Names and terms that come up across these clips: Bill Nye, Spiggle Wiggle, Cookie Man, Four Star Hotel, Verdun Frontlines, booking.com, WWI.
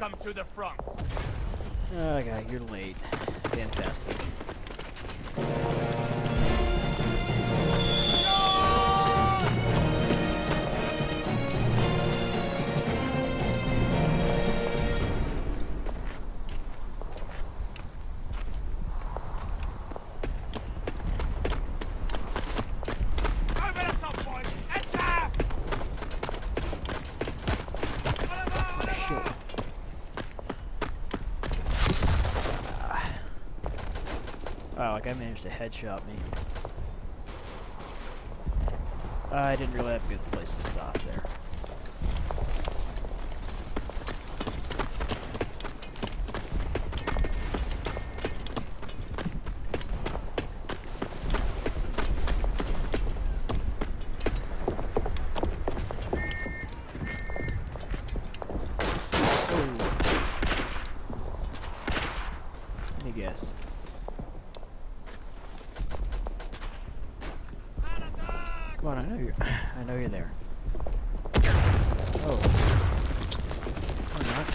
Welcome to the front. Okay, you're late. Fantastic. I managed to headshot me. I didn't really have a good place to stop there. Let me guess. Come on, I know you're there. Oh. I'm not.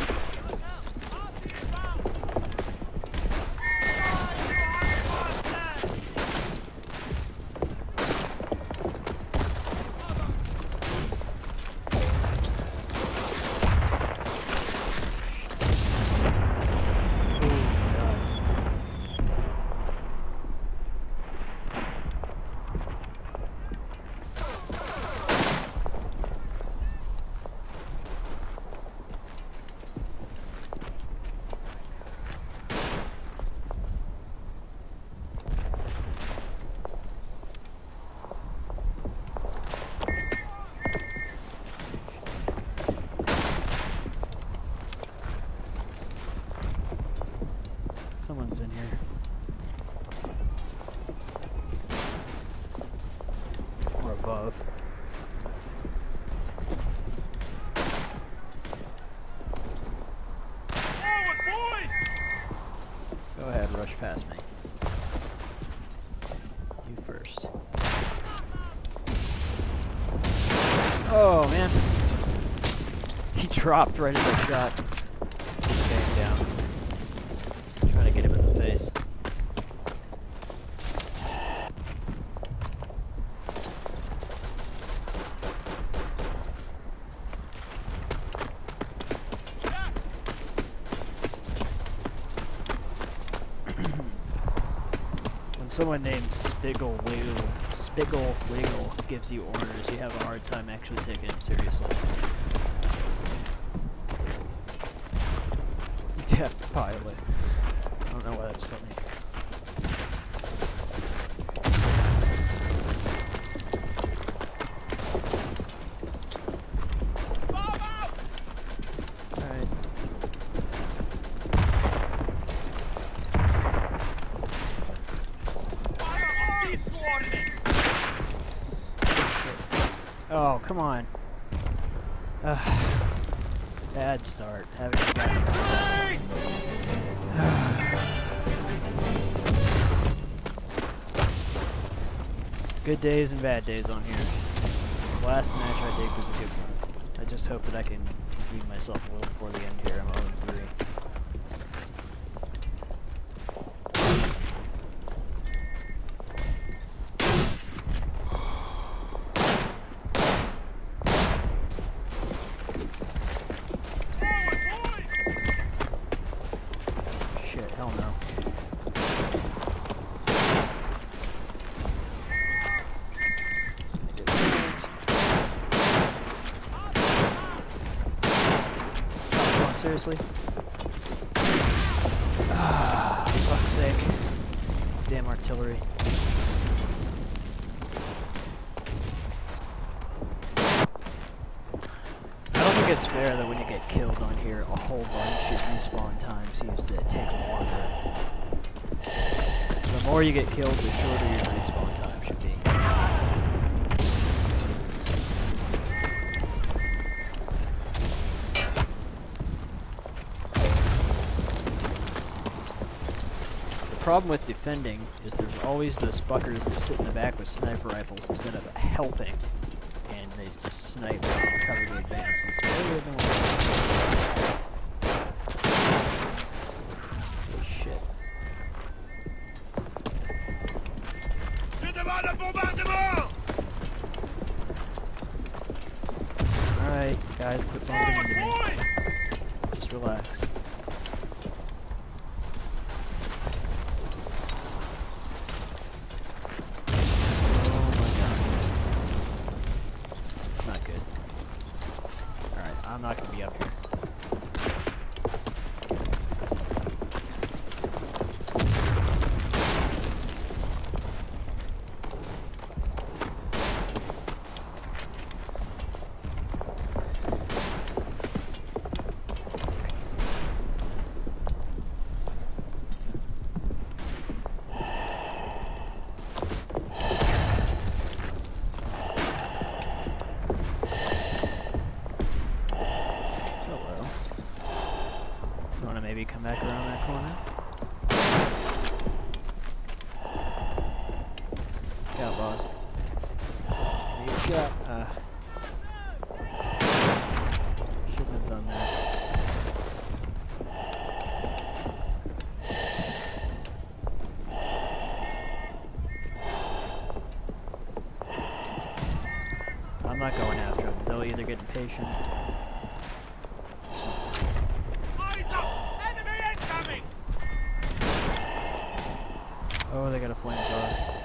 Someone's in here. Or above. Forward, boys! Go ahead, rush past me. You first. Oh, man. He dropped right at the shot. He came down. Trying to get him in the face. When someone named Spiggle Wiggle gives you orders, you have a hard time actually taking him seriously. Death pilot. I don't know why that's funny. Alright. Oh, come on. Bad start. Good days and bad days on here. The last match I did was a good one. I just hope that I can beat myself a little before the end here. I'm 0-3. Seriously? Ah, fuck's sake. Damn artillery. I don't think it's fair that when you get killed on here, a whole bunch of respawn time seems to take longer. The more you get killed, the shorter your respawn time should be. The problem with defending is there's always those fuckers that sit in the back with sniper rifles instead of helping, and they just snipe and cover the advance. It's way more than what Alright, guys, quit bombing me. Just relax. I'm not gonna be up here. Come back around that corner. Got boss. You got. Shouldn't have done that. I'm not going after them. They'll either get impatient. Oh, they got a flamethrower.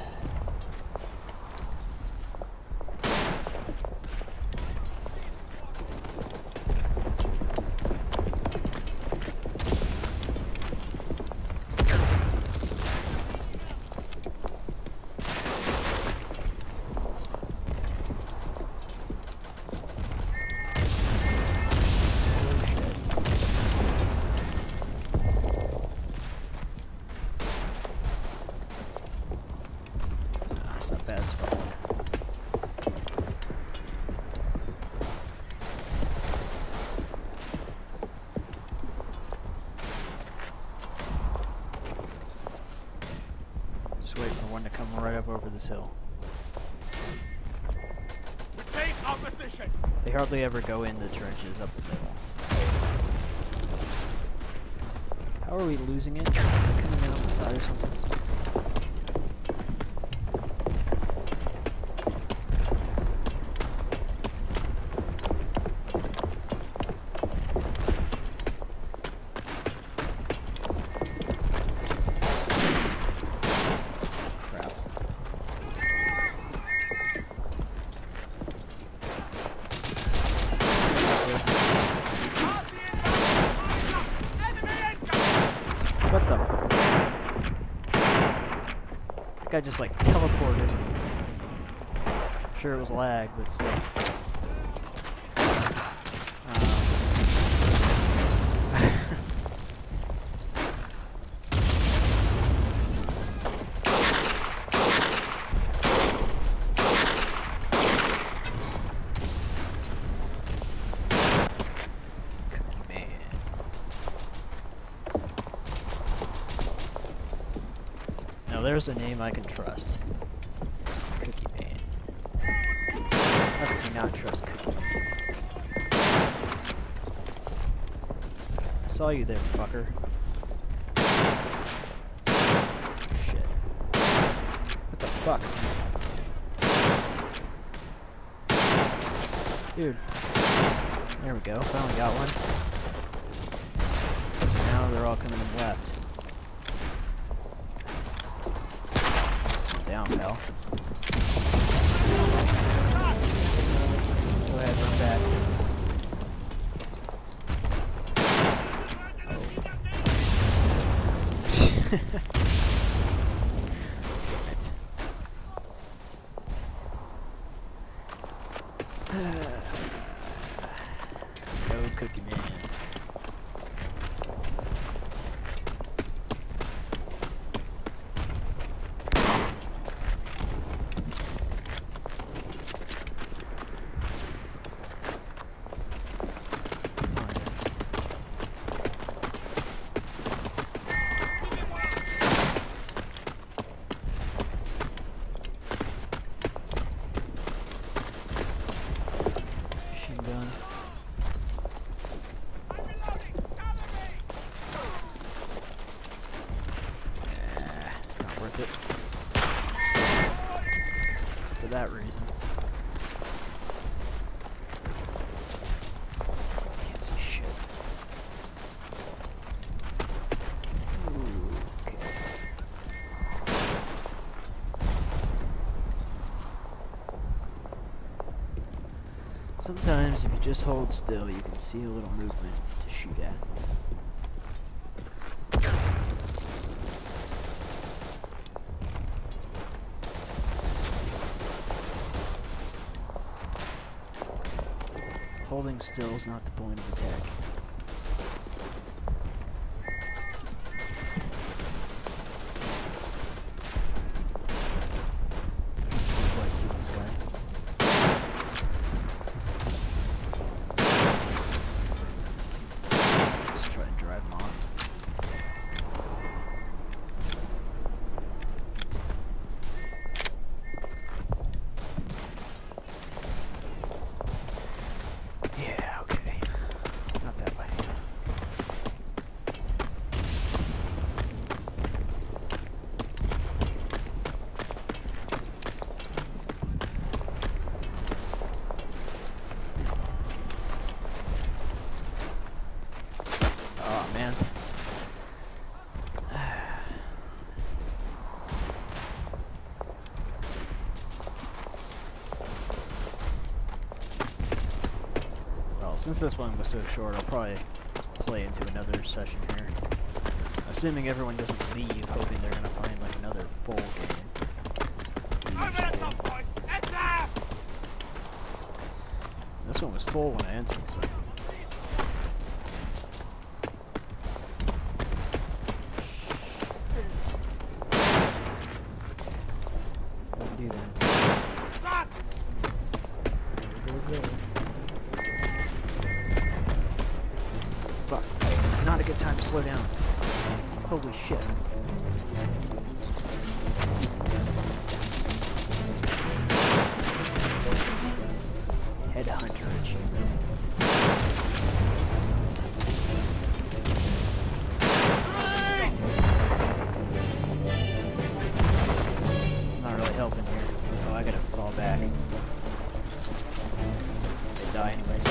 Bad spot. Just wait for one to come right up over this hill. Take opposition. They hardly ever go in the trenches up the middle. How are we losing it? Are they coming out the side or something? What the fuck? That guy just like teleported. I'm sure it was lag, but still. There's a name I can trust. Cookie Man. How could you not trust Cookie Man? I saw you there, fucker. Shit. What the fuck? Dude. There we go. Finally got one. Except now they're all coming in left. Down, pal. Go ahead, run back. Oh. Damn it. Go, Cookie Man. Not worth it. for that reason. Can't see shit. Ooh, okay. Sometimes if you just hold still, you can see a little movement to shoot at. Holding still is not the point of attack. I see this guy. Let's try and drive him off. Since this one was so short, I'll probably play into another session here. Assuming everyone doesn't leave, hoping they're gonna find like another full game. This one was full when I entered, so. Don't do that. Go. Not a good time to slow down. Holy shit. Headhunter achievement. Not really helping here. Oh, I gotta fall back. They die anyways.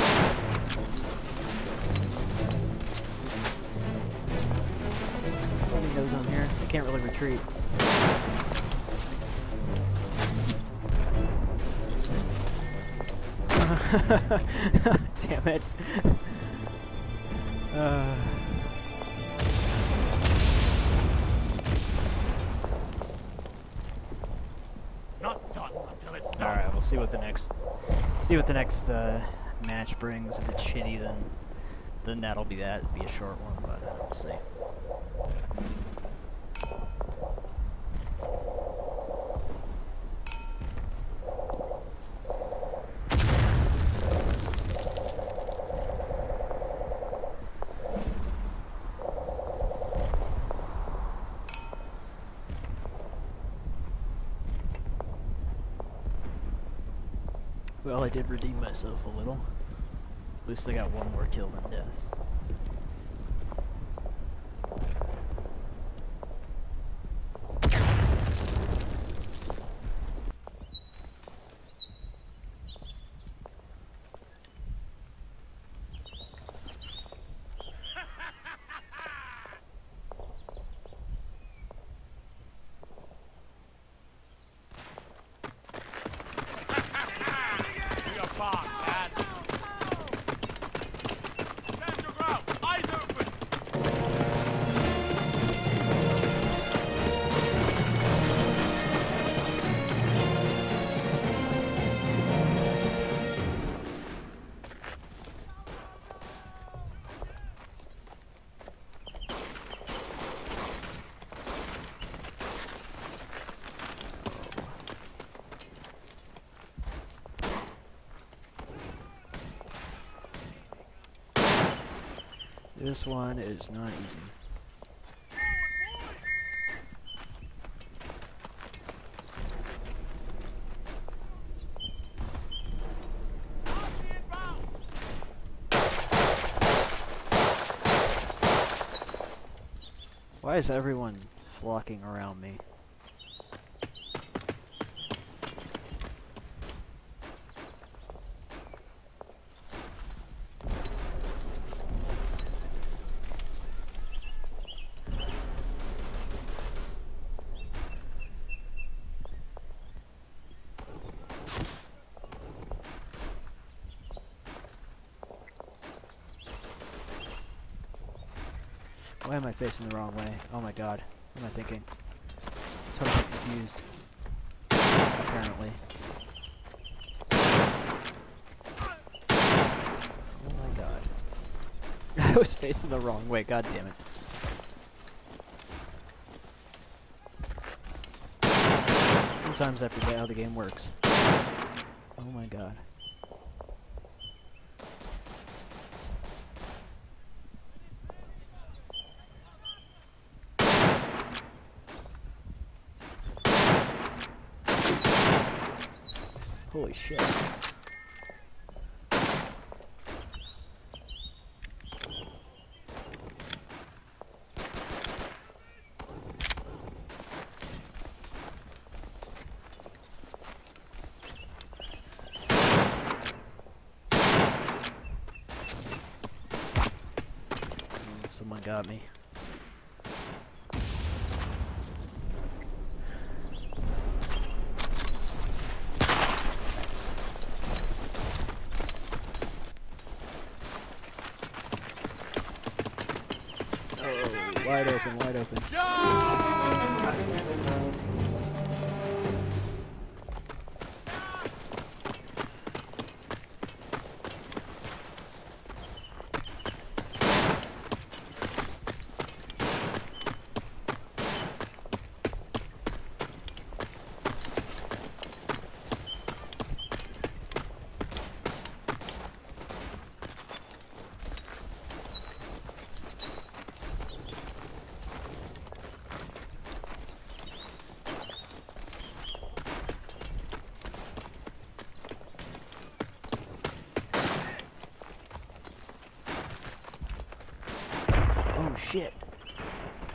Those on here. I can't really retreat. Damn it. It's not done until it's done. Alright, we'll see what the next match brings. If it's shitty, then that'll be that. It'll be a short one, but we'll see. Well, I did redeem myself a little. At least I got one more kill than deaths. This one is not easy. Why is everyone flocking around me? Why am I facing the wrong way? Oh my god. What am I thinking? Totally confused. Apparently. Oh my god. I was facing the wrong way, god damn it. Sometimes I forget how the game works. Oh my god. Holy shit. Someone got me. Wide open, wide open. Oh shit!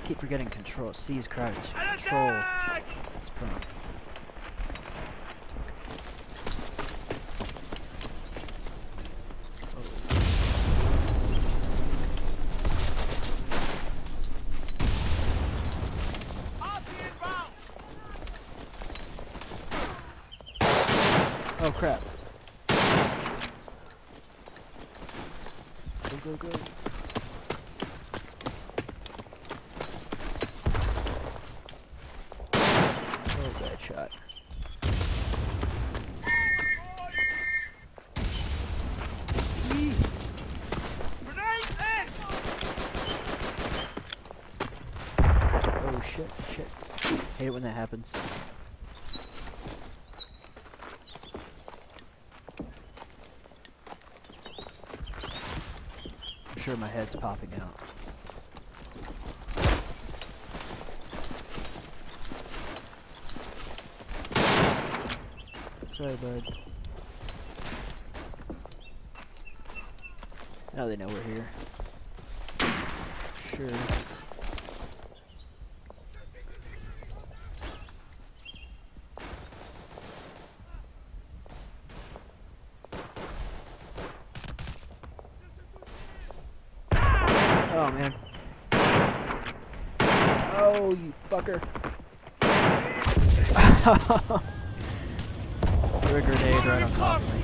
Keep forgetting control. C is crouch. Control is prone. Oh crap! Go go go! Shot. Oh shit, shit. Hate it when that happens. I'm sure my head's popping out. Sorry, bud. Now they know we're here. Sure. Oh, man. Oh, you fucker. A grenade right on top of me.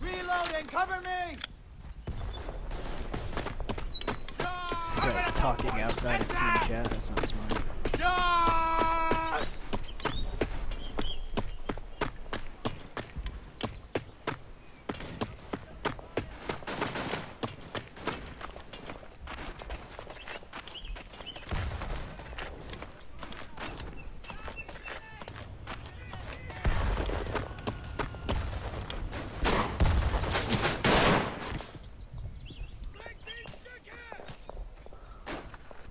Reloading, cover me. Guys talking outside of team chat. That's not smart.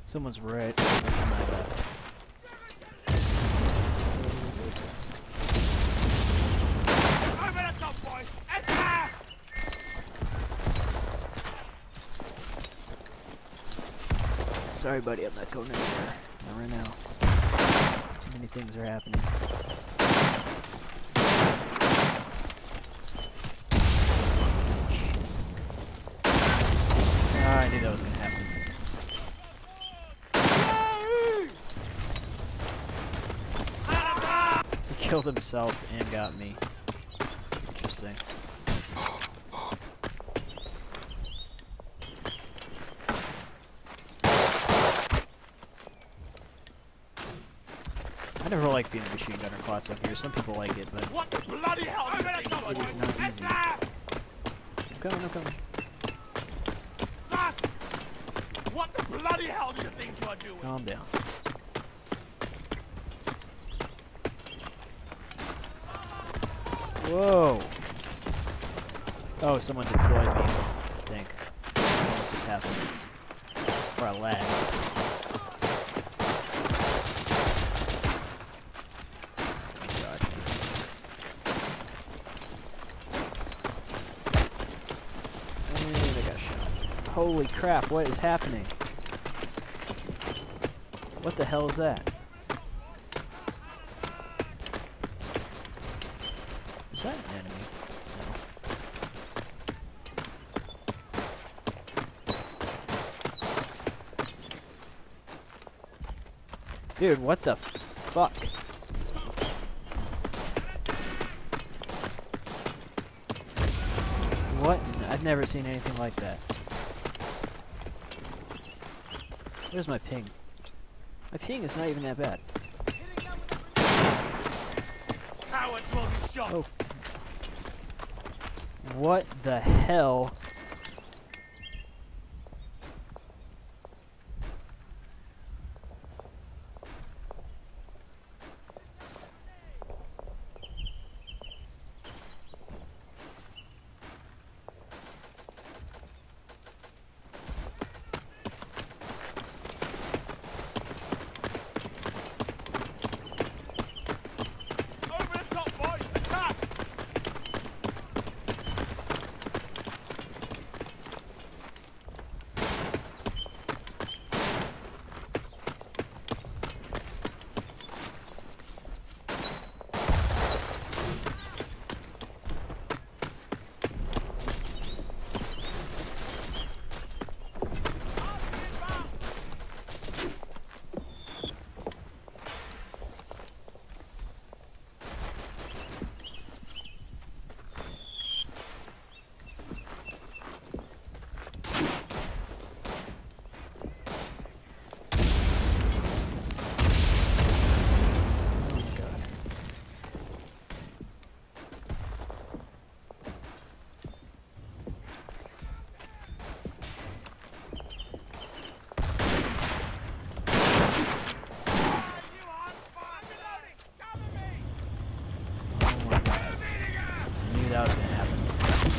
Someone's right. Sorry, buddy, I'm not going anywhere. Not right now. Too many things are happening. Oh, I knew that was gonna happen. killed himself and got me. Interesting. I never like being a machine gunner class up here. Some people like it, but what the bloody hell? It is not easy. I'm coming. What the bloody hell do you think you are doing? Calm down. Whoa. Oh, someone deployed me, I think. I don't know what just happened. Or I lagged. And I got shot. Holy crap, what is happening? What the hell is that? Is that an enemy? No. Dude, what the fuck? What? I've never seen anything like that. Where's my ping? My ping is not even that bad. Oh. What the hell?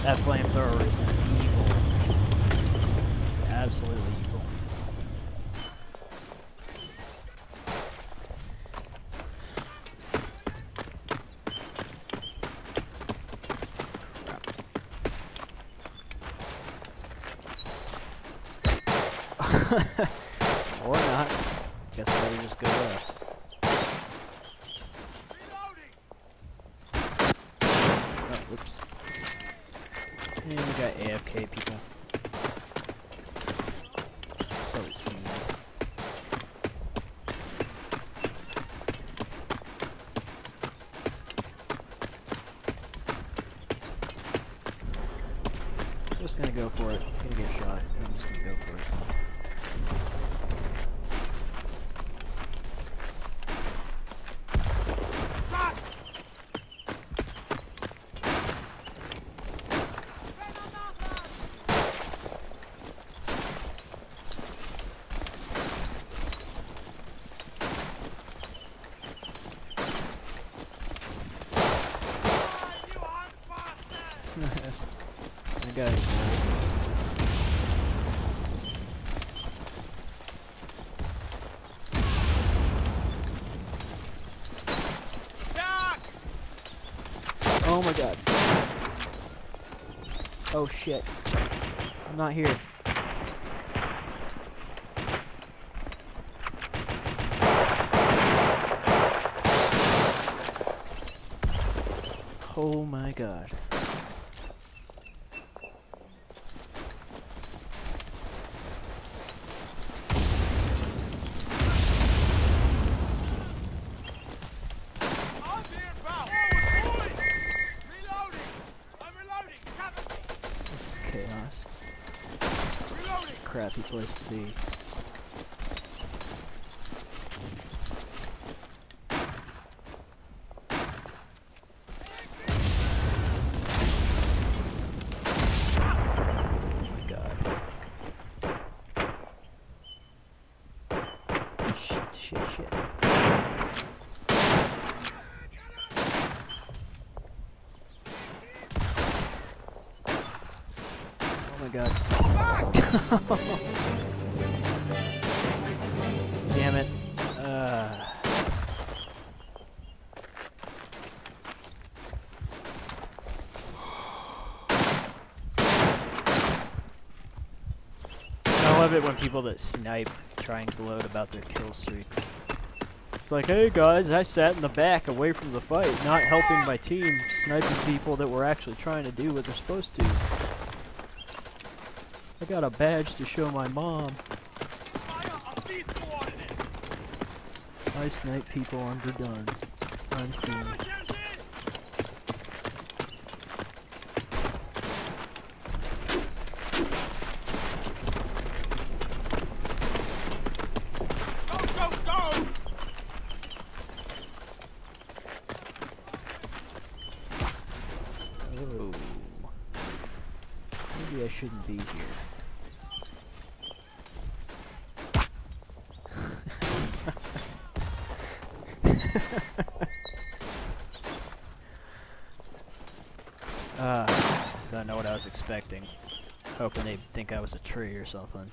That flamethrower is evil. Absolutely evil. Or not. Guess I better just go left. Oh, whoops. And we got AFK people. So it seems. I'm just gonna go for it. I'm gonna get shot. I'm just gonna go for it. I got it. Oh my god. Oh shit. I'm not here. Oh my god. crappy place to be. Shit. Oh my god. Damn it. I love it when people that snipe try and gloat about their kill streaks. It's like, hey guys, I sat in the back away from the fight, not helping my team, sniping people that were actually trying to do what they're supposed to. I got a badge to show my mom. I snipe people underdone. I'm cool. Maybe I shouldn't be here. Don't know what I was expecting. Hoping they'd think I was a tree or something.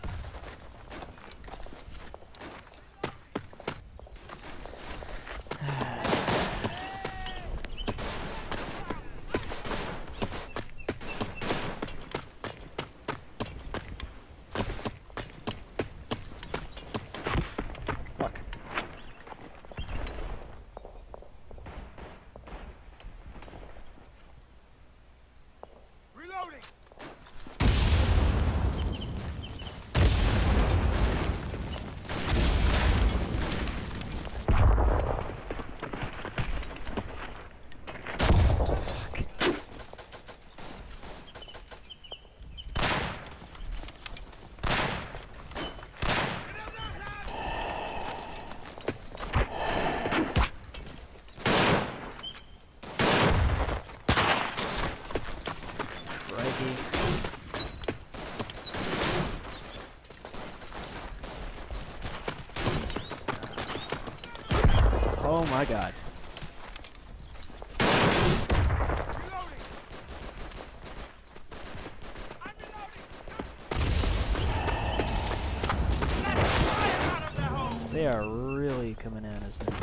Oh my god. They are really coming at us now.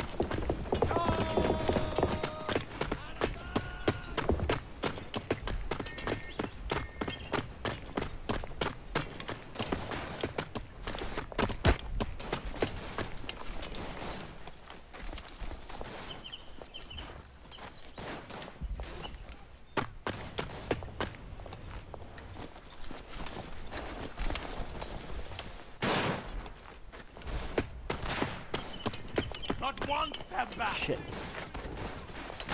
One step back. Shit.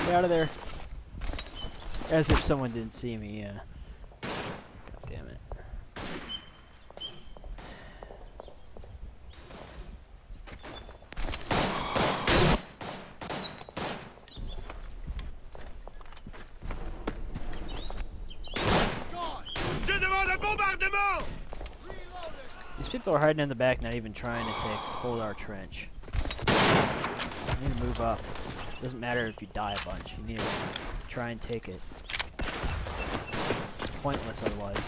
Get out of there. As if someone didn't see me, yeah. God damn it. These people are hiding in the back, not even trying to hold our trench. You need to move up. Doesn't matter if you die a bunch. You need to try and take it. It's pointless otherwise.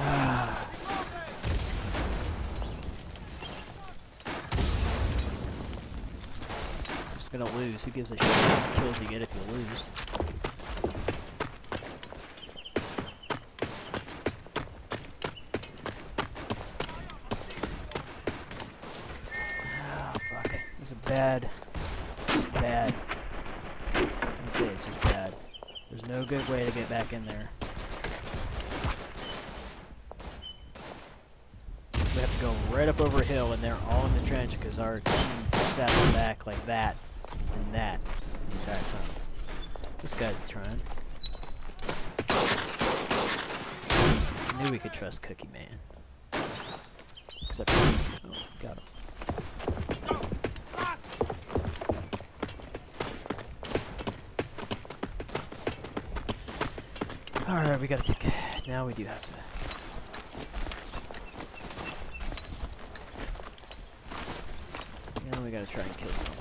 I'm just gonna lose. Who gives a shit how many kills you get if you lose? Bad. Just bad. Let me say it's just bad. There's no good way to get back in there. We have to go right up over a hill and they're all in the trench because our team sat in the back like that and that the entire time. This guy's trying. I knew we could trust Cookie Man. Except, oh, got him. Alright, we got to... Now we do have to... Now we gotta try and kill someone.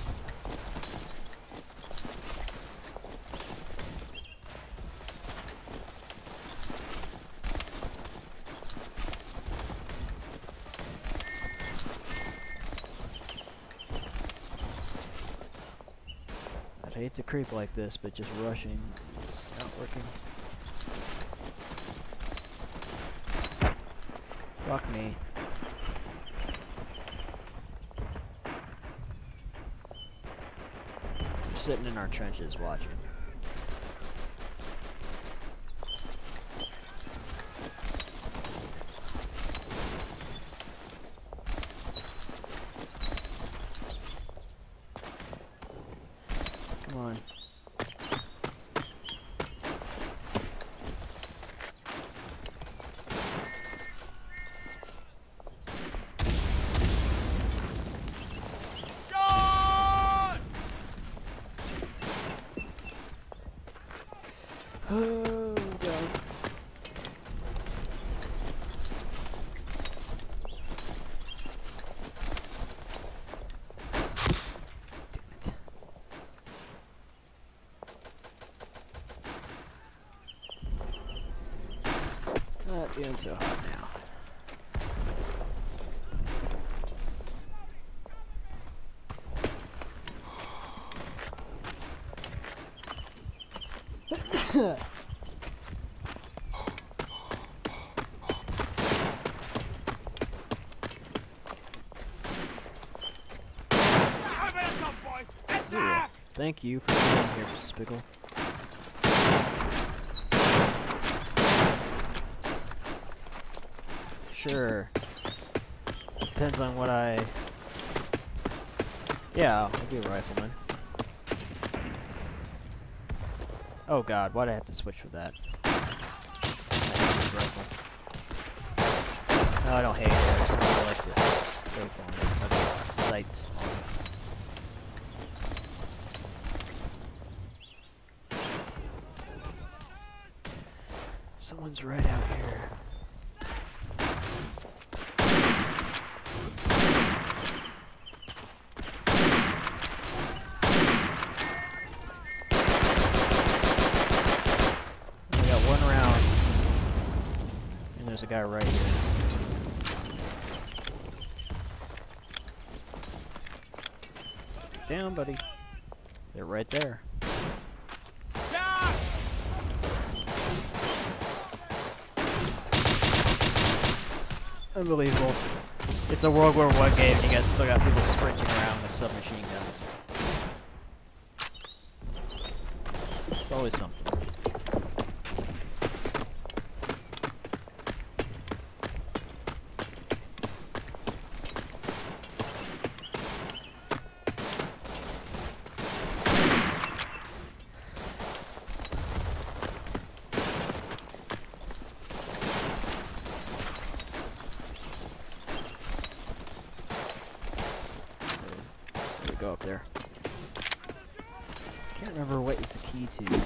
I'd hate to creep like this, but just rushing is not working. Fuck me. We're sitting in our trenches watching. Come on. Oh, God. Damn it. Not doing so hot now. Huh. Thank you for being here, Spiggle. Sure. Depends on what I... Yeah, I'll be a rifleman. Oh god, why'd I have to switch for that? No, I don't hate it, I just really like this scope on it. I don't have sights on it. Someone's right out here. There's a guy right here. Down, buddy. They're right there. Stop! Unbelievable. It's a World War I game and you guys still got people sprinting around with submachine guns. It's always something. Go up there. Can't remember what is the key to B.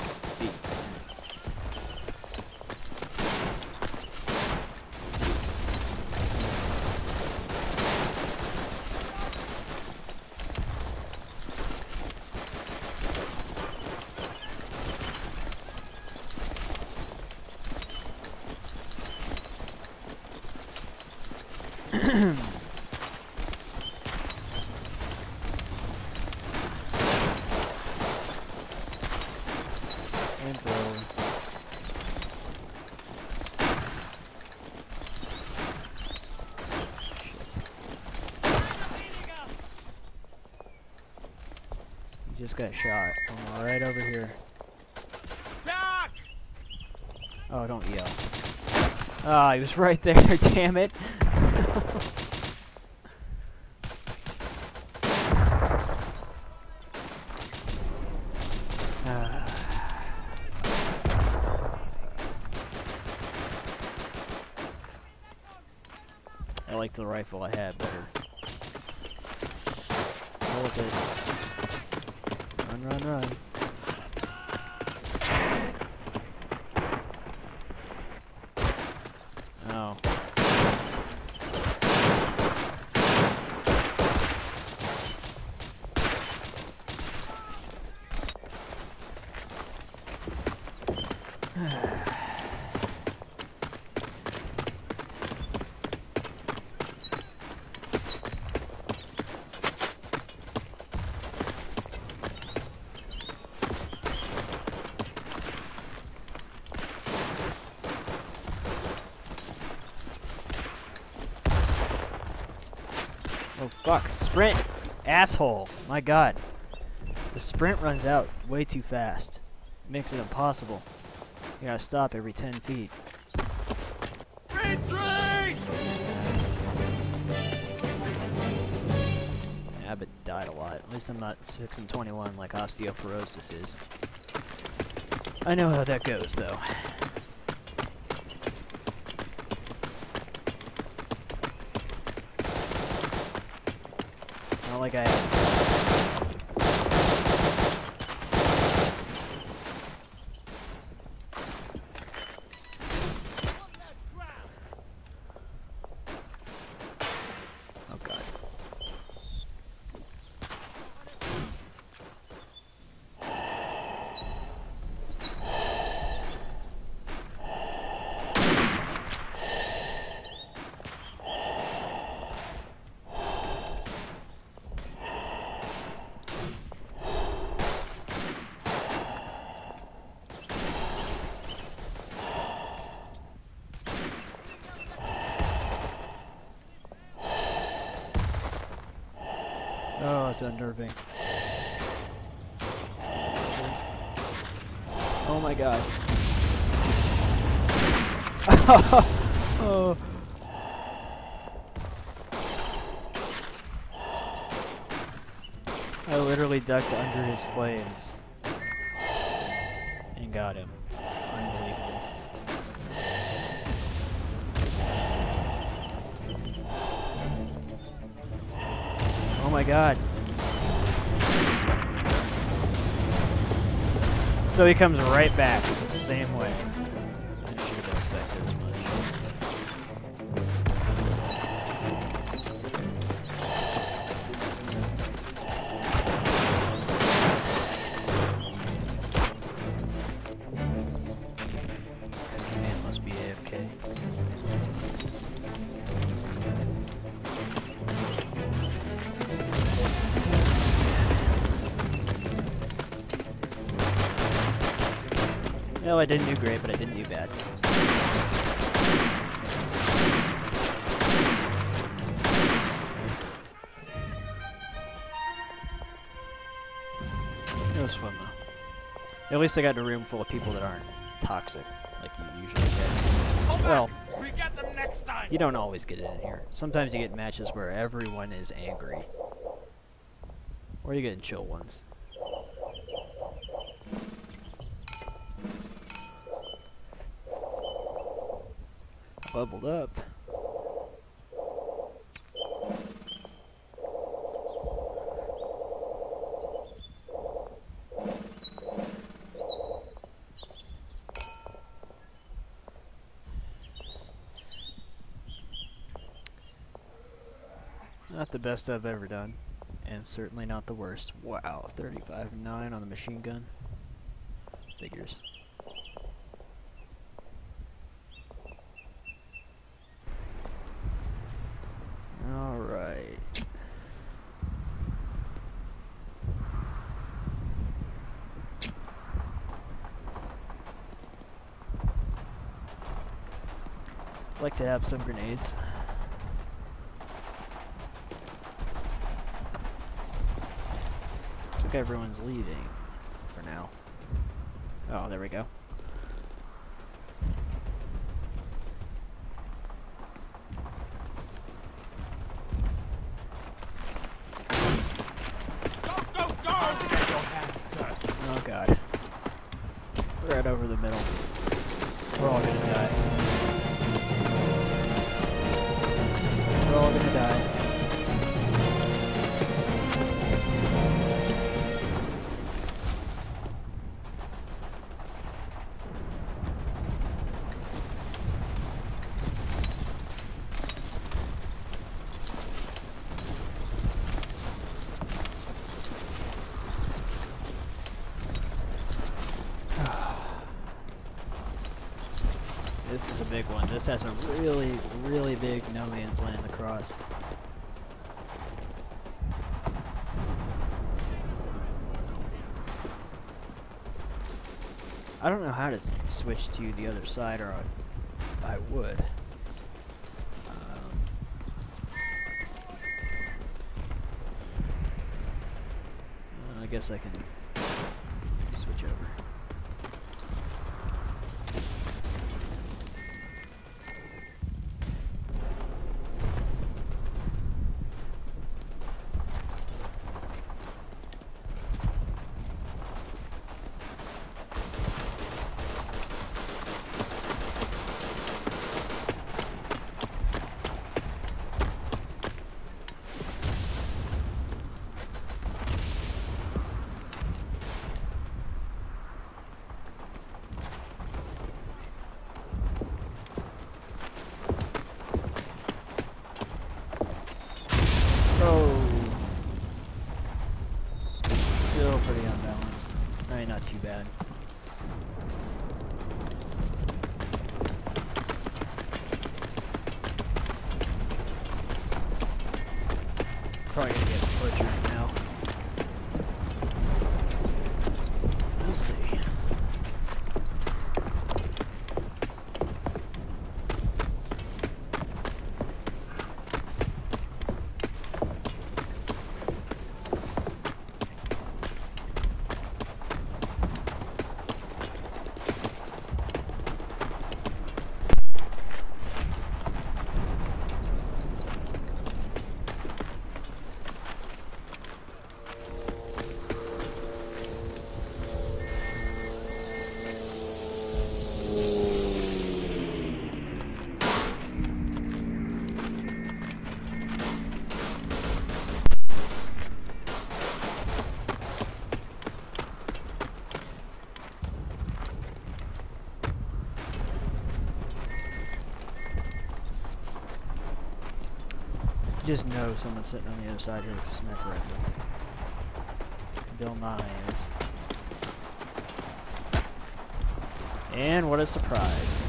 Just got shot. I'm right over here. Attack! Oh, don't yell. Ah, he was right there. Damn it. like the rifle I had better. Roll with it. Run, run, run. Oh. Oh fuck, sprint! Asshole! My god. The sprint runs out way too fast. It makes it impossible. You gotta stop every 10 feet. Retreat! Yeah, but died a lot. At least I'm not 6 and 21 like osteoporosis is. I know how that goes though. Not like I... Oh god. Oh, it's unnerving. Oh my god. Oh. I literally ducked under his flames and got him. Unbelievable. Oh my god. So he comes right back the same way. I should have expected as much. Cookie Man must be AFK. No, I didn't do great, but I didn't do bad. It was fun, though. At least I got a room full of people that aren't toxic, like you usually get. Well, we get them next time. You don't always get it in here. Sometimes you get matches where everyone is angry. Or you get in chill ones. Bubbled up. Not the best I've ever done, and certainly not the worst. Wow, 35-9 on the machine gun. Figures. Like to have some grenades. Looks like everyone's leaving for now. Oh, there we go. Go, go, go! Get your hands dirty. Oh god. We're right over the middle. We're all gonna die. big one. This has a really, really big no man's land across. I don't know how to switch to the other side, or I would. I guess I can switch over. Probably gonna get butchered now. We'll see. Just know someone's sitting on the other side here with a sniper rifle. Bill Nye is. And what a surprise.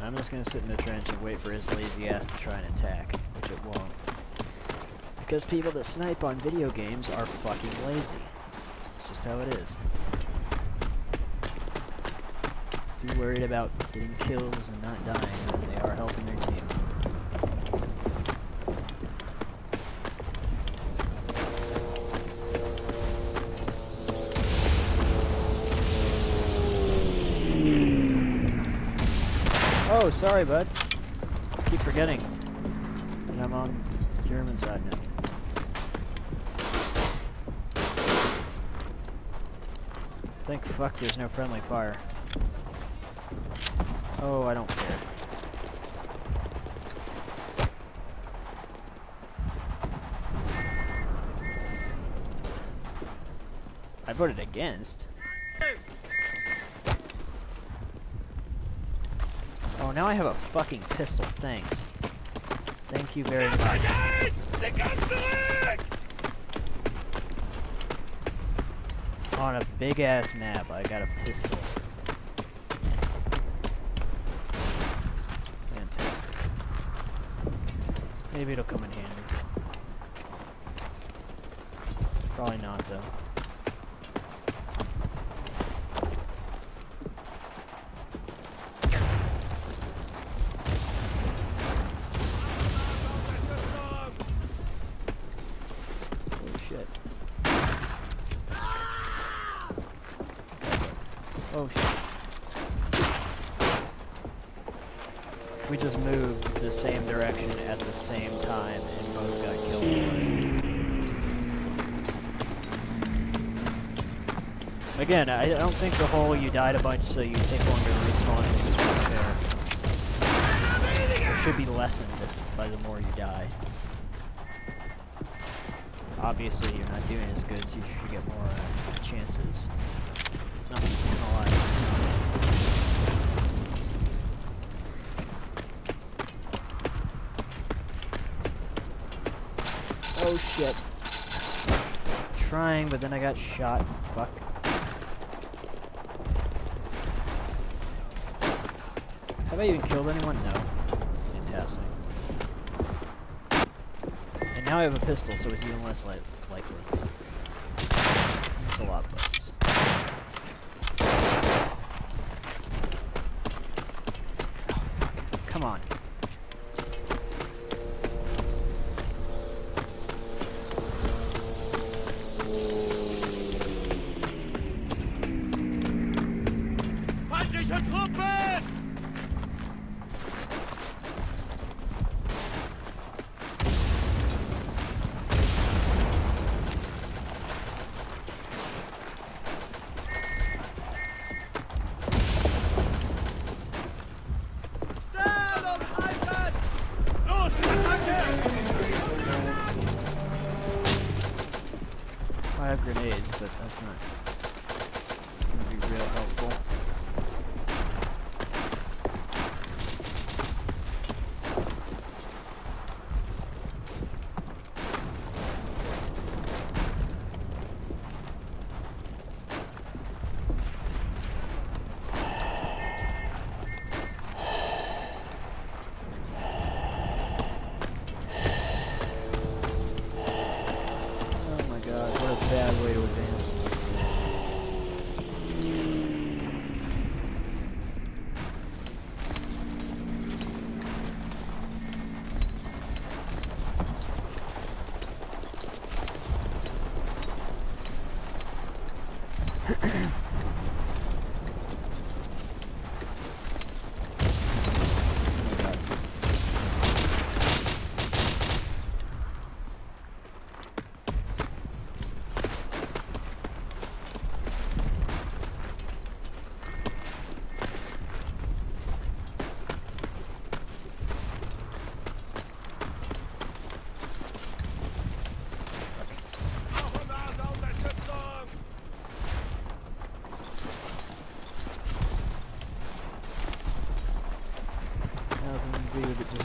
I'm just gonna sit in the trench and wait for his lazy ass to try and attack, which it won't. Because people that snipe on video games are fucking lazy. It's just how it is. Too worried about getting kills and not dying, but they are helping their team. Oh, sorry, bud. I keep forgetting that I'm on the German side now. Thank fuck there's no friendly fire. Oh, I don't care. I voted against. Oh, now I have a fucking pistol, thanks. Thank you very much. On a big ass map, I got a pistol. Maybe it'll come in handy. Probably not, though. Holy shit. Oh shit. We just moved the same direction at the same time and both got killed. Again, I don't think the whole you died a bunch so you take longer to respawn is fair. It should be lessened by the more you die. Obviously you're not doing as good so you should get more chances. Not penalized. Oh shit. trying, but then I got shot. Fuck. Have I even killed anyone? No. Fantastic. And now I have a pistol, so it's even less likely. It's a lot less. Oh, fuck. Come on. Grenades, but that's not gonna be real helpful.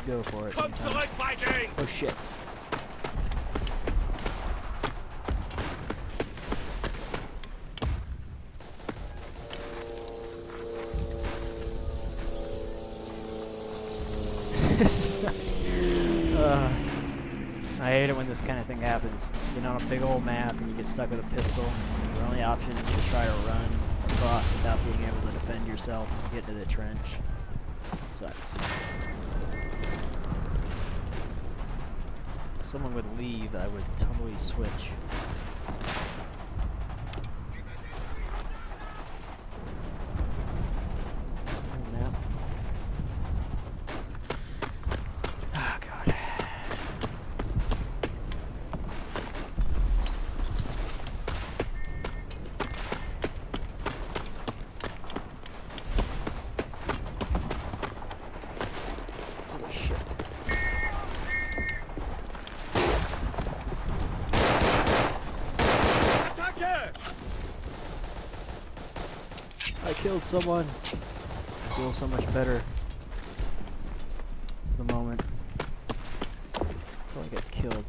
Go for it. Sometimes. Oh shit. I hate it when this kind of thing happens. You're on a big old map and you get stuck with a pistol. Your only option is to try to run across without being able to defend yourself and get to the trench. It sucks. If someone would leave, I would totally switch. Oh god. Holy shit. Killed someone. I feel so much better for the moment. Until I get killed.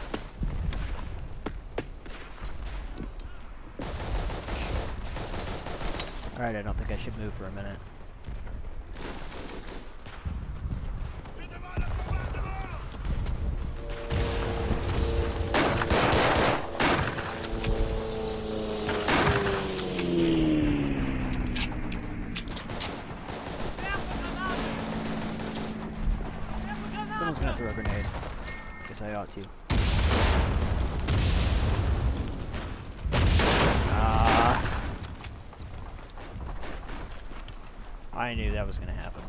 Alright, I don't think I should move for a minute. I ought to. I knew that was gonna happen.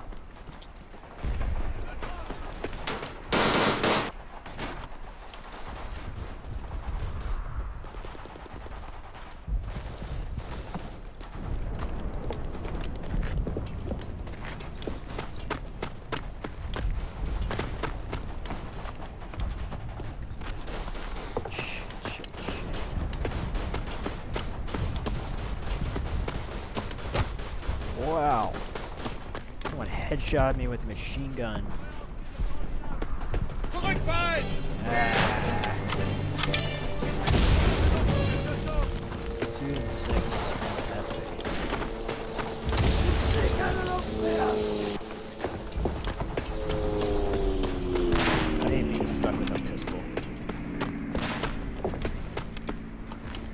Wow. Someone headshot me with a machine gun. Ah. 6. That's big. I hate being stuck with a pistol.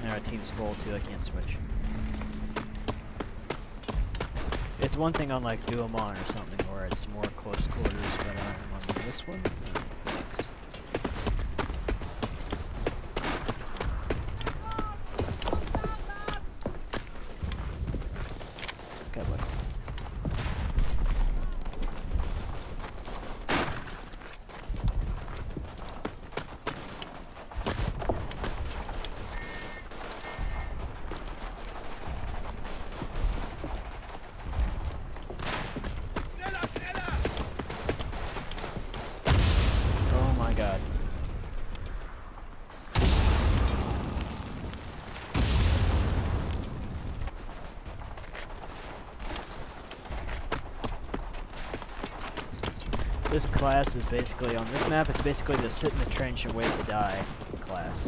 And our team's full too, I can't switch. It's one thing on like Duomon or something where it's more close quarters, but on this one. This class is basically, on this map, it's basically the sit in the trench and wait to die class.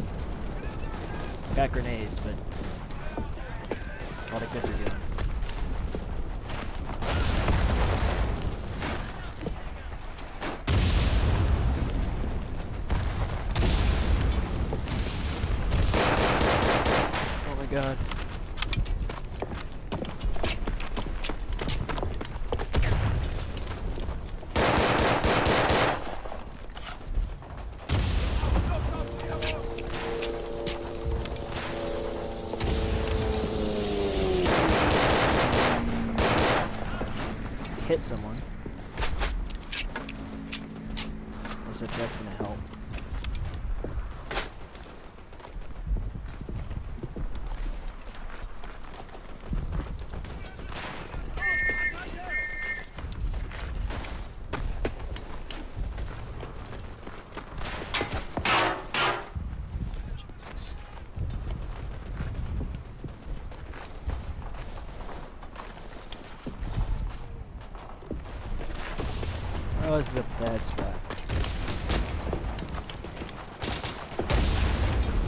Got grenades, but all the good they're doing. Oh my god. Hit someone. As if that's gonna help. Oh, this is a bad spot.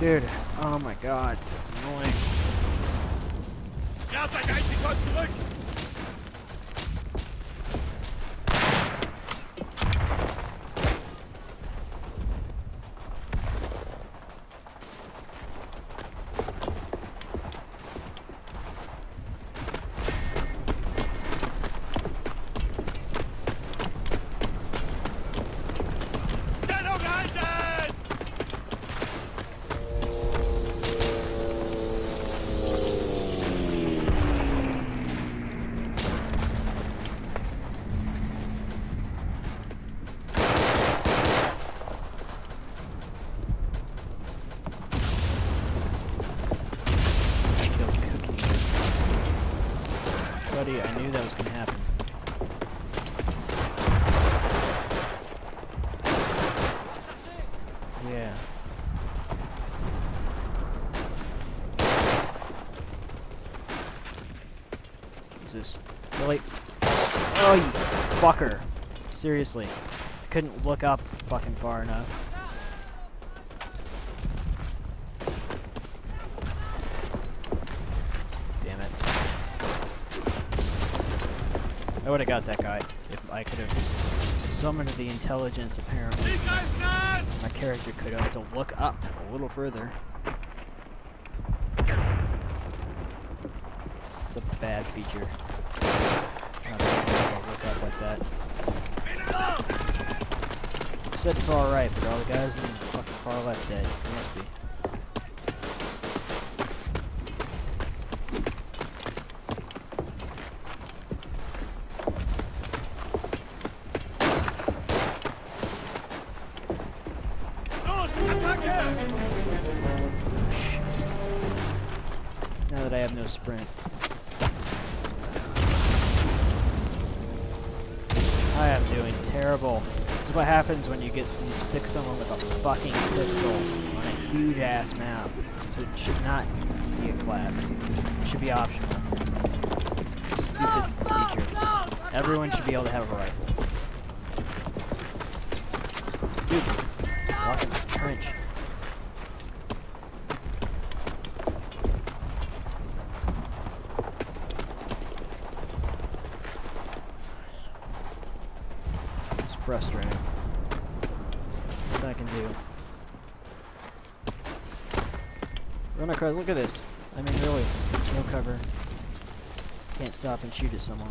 Dude, oh my god, that's annoying. Ja, sag ein Sekund zurück! I knew that was gonna happen. Yeah. What's this? Really? Oh, you fucker. Seriously. I couldn't look up fucking far enough. I would have got that guy if I could have summoned the intelligence, apparently. My character could have to look up a little further. It's a bad feature. Not able to look up like that. Except far right, but all the guys in the fucking far left dead. It must be. Now that I have no sprint. I am doing terrible. This is what happens when you stick someone with a fucking pistol on a huge ass map. So it should not be a class. It should be optional. Stupid feature. Everyone should be able to have a rifle. Dude, walk in the trench. frustrating. What I can do. Run across, look at this. I mean, really, no cover. Can't stop and shoot at someone.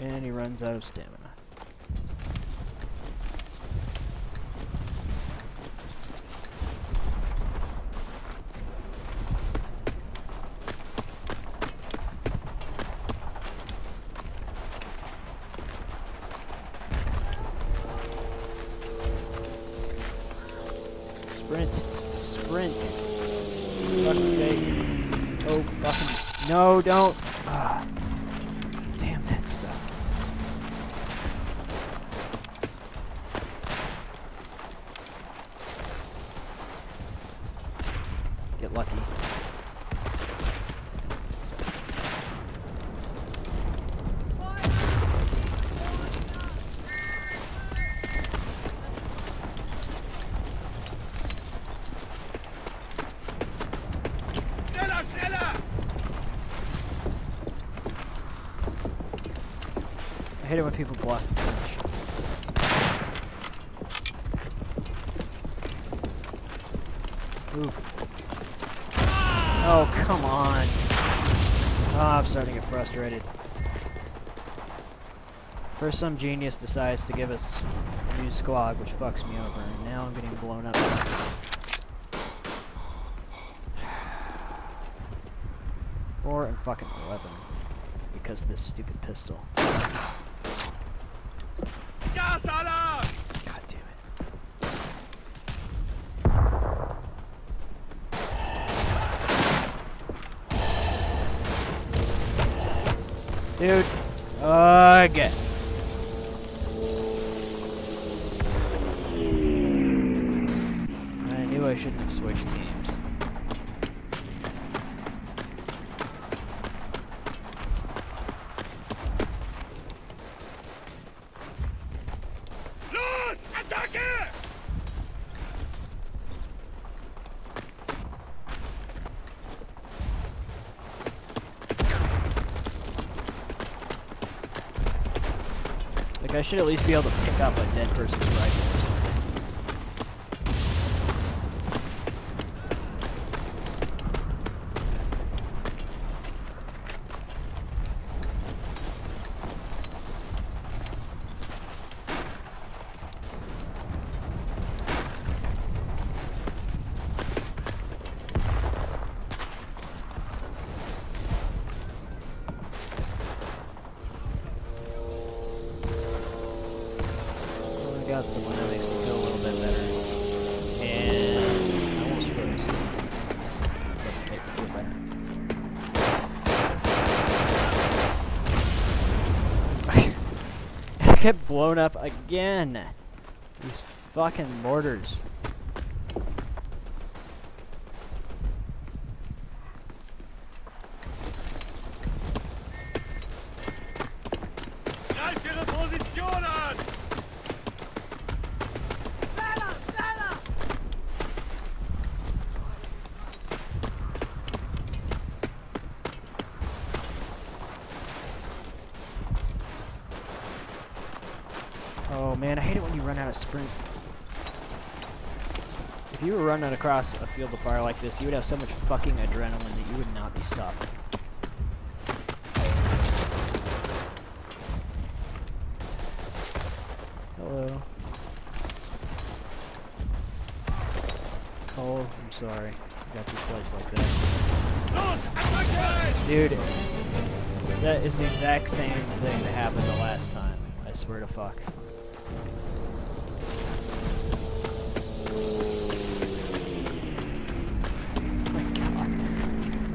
And he runs out of stamina. Sprint. Sprint. For fuck's sake. Oh, fucking. No, don't. Ah. Damn that stuff. Get lucky. I hate it when people block the finish. Ooh. Oh, come on. Oh, I'm starting to get frustrated. First some genius decides to give us a new squad, which fucks me over, and now I'm getting blown up. Four and fucking 11. Because of this stupid pistol. God damn it. Dude, again. I knew I shouldn't have switched teams. Like, I should at least be able to pick up a dead person's rifle or something. Got someone that makes me feel a little bit better. And I almost froze. Doesn't make me feel better. I get blown up again. These fucking mortars. Oh man, I hate it when you run out of sprint. If you were running across a field of fire like this, you would have so much fucking adrenaline that you would not be stopping. Hello. Cole, I'm sorry. I got this place like that. Dude, that is the exact same thing that happened the last time. I swear to fuck.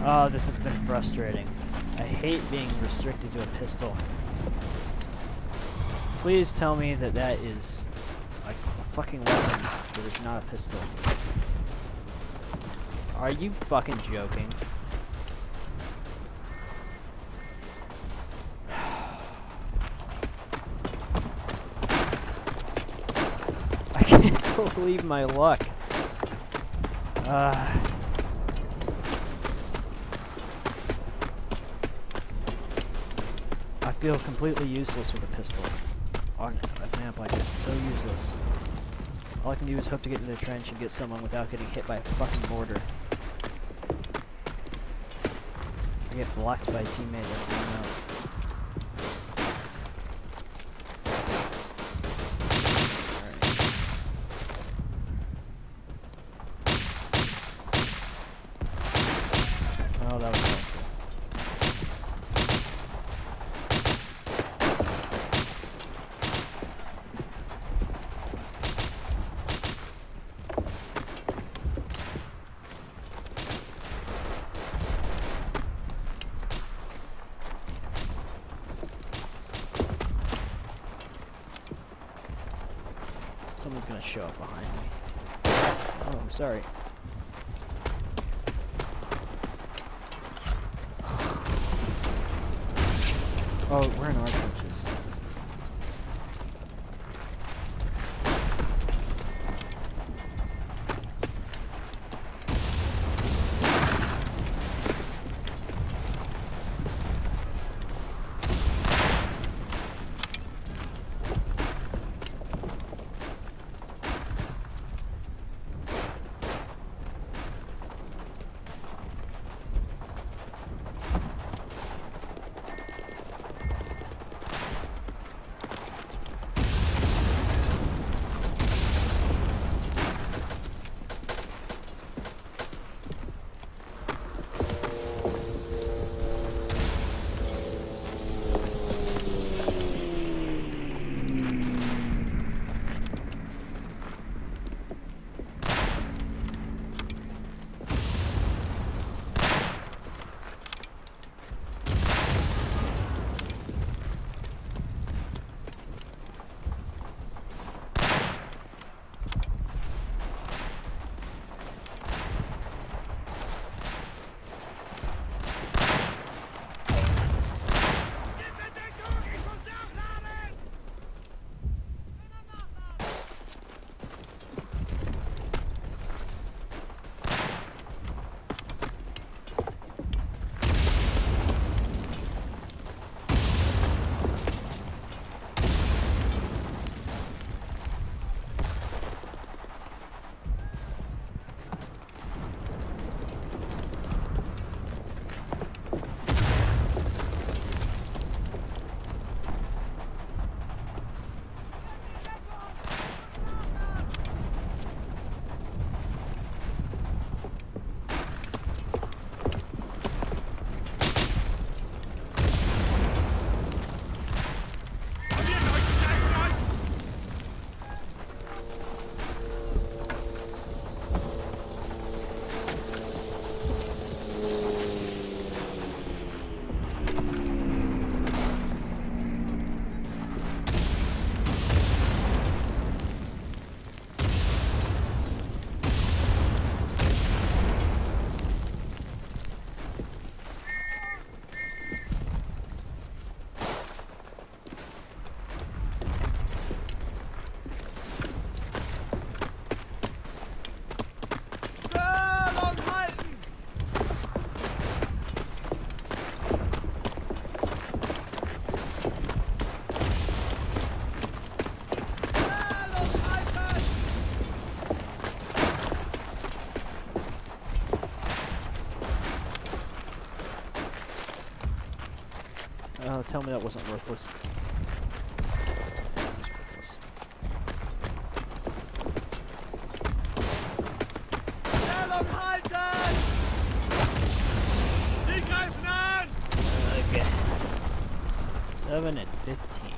Oh, this has been frustrating. I hate being restricted to a pistol. Please tell me that that is a fucking weapon that is not a pistol. Are you fucking joking? I can't believe my luck. I feel completely useless with a pistol on a map like this. So useless. All I can do is hope to get into the trench and get someone without getting hit by a fucking mortar. I get blocked by a teammate every time out. Someone's gonna show up behind me. Oh, I'm sorry. Oh, we're in our trenches. Tell me that wasn't worthless. Okay. 7 and 15.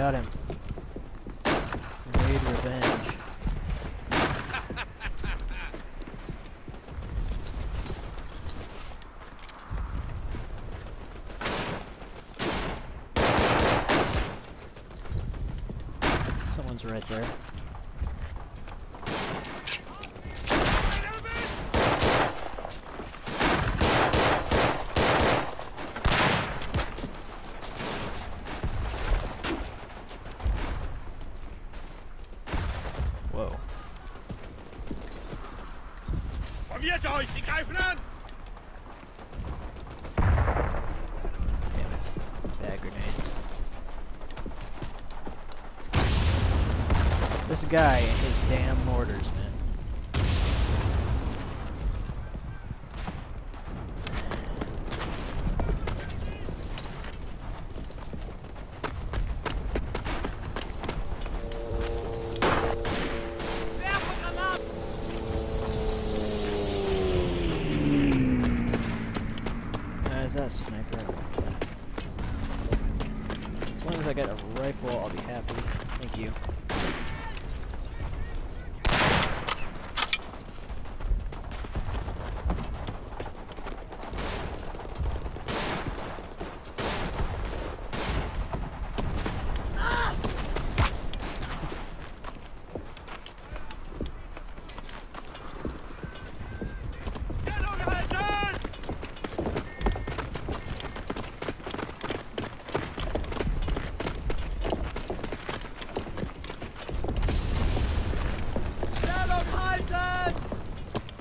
Got him. We need revenge. Someone's right there. This guy and his damn mortars, man. Is that a sniper? As long as I get a rifle, I'll be happy. Thank you.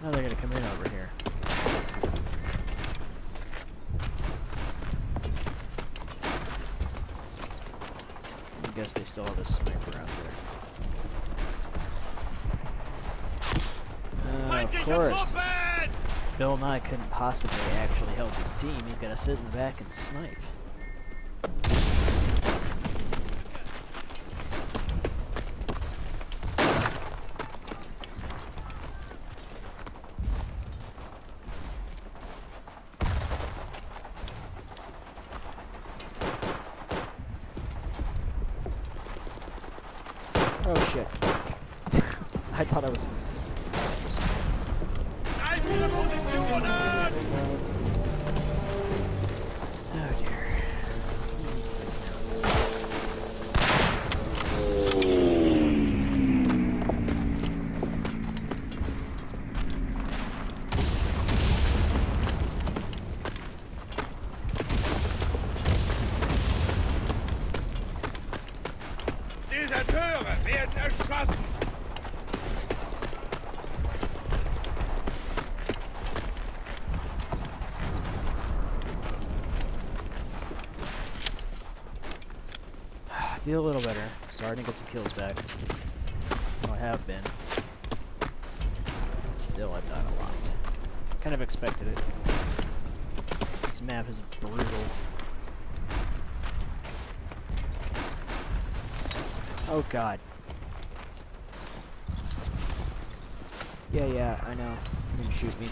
Now they're gonna come in over here. I guess they still have a sniper out there. Of course. Bill Nye couldn't possibly actually help his team. He's gotta sit in the back and snipe. Oh shit. I thought I was... Oh dear. These are erschossen! I feel a little better. Starting to get some kills back. Well, I have been. Still, I've done a lot. Kind of expected it. This map is brutal. Oh god. Yeah, I know. You're gonna shoot me.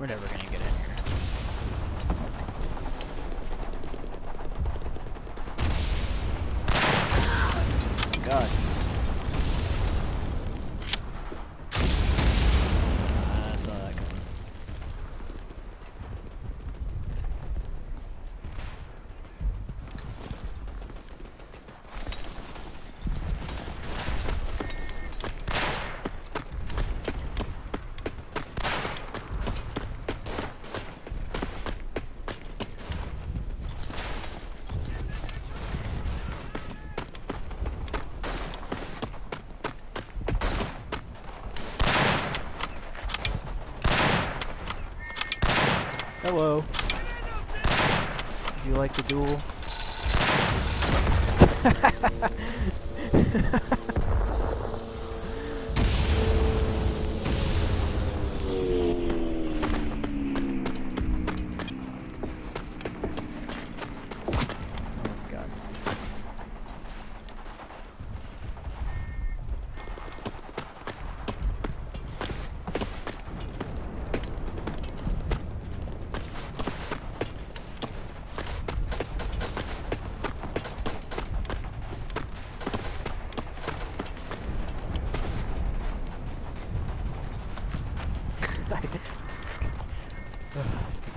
We're never gonna get in here. God. I saw that coming. Hello. Do you like the duel?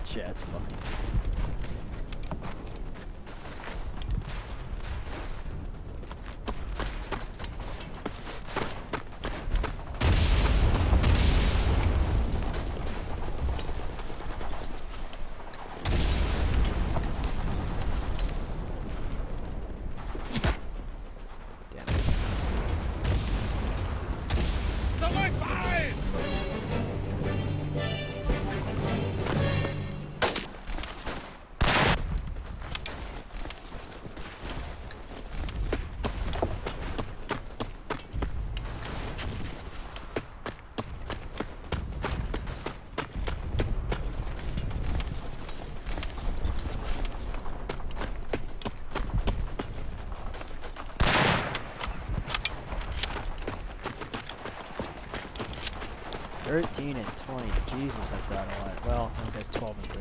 Chat's funny. Damn it. Someone find! $13 and $20. Jesus, I've done a lot. Well, I guess 12 and 30.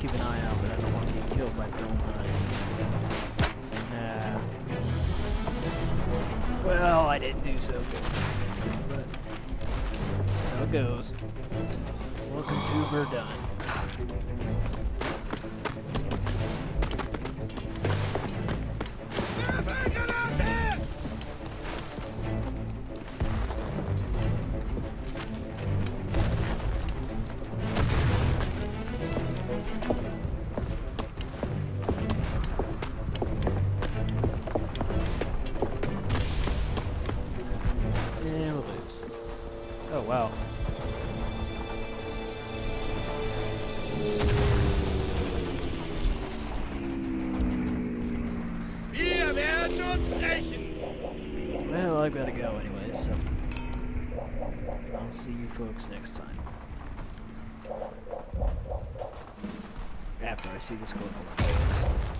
Keep an eye out, but I don't want to get killed by Bill Nye. Well, I didn't do so good. But that's how it goes. Welcome to Verdun. Wow. Wir werden uns rächen. Well, I've got to go anyway, so I'll see you folks next time. After I see this clip.